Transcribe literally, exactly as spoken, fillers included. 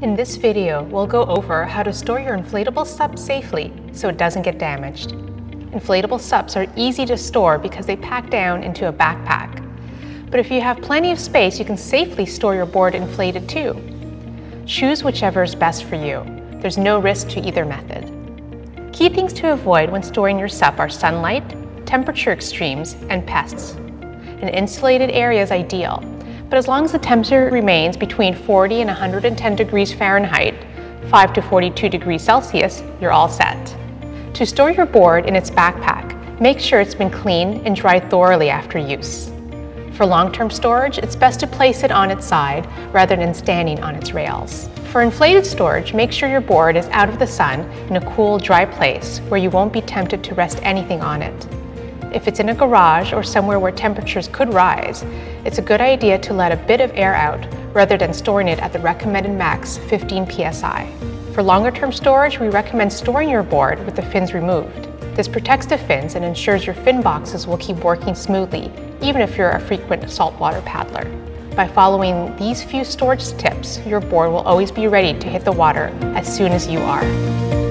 In this video, we'll go over how to store your inflatable SUP safely so it doesn't get damaged. Inflatable SUPs are easy to store because they pack down into a backpack. But if you have plenty of space, you can safely store your board inflated too. Choose whichever is best for you. There's no risk to either method. Key things to avoid when storing your SUP are sunlight, temperature extremes, and pests. An insulated area is ideal, but as long as the temperature remains between forty and one hundred ten degrees Fahrenheit, five to forty-two degrees Celsius, you're all set. To store your board in its backpack, make sure it's been cleaned and dried thoroughly after use. For long-term storage, it's best to place it on its side rather than standing on its rails. For inflated storage, make sure your board is out of the sun in a cool, dry place where you won't be tempted to rest anything on it. If it's in a garage or somewhere where temperatures could rise, it's a good idea to let a bit of air out rather than storing it at the recommended max fifteen P S I. For longer-term storage, we recommend storing your board with the fins removed. This protects the fins and ensures your fin boxes will keep working smoothly, even if you're a frequent saltwater paddler. By following these few storage tips, your board will always be ready to hit the water as soon as you are.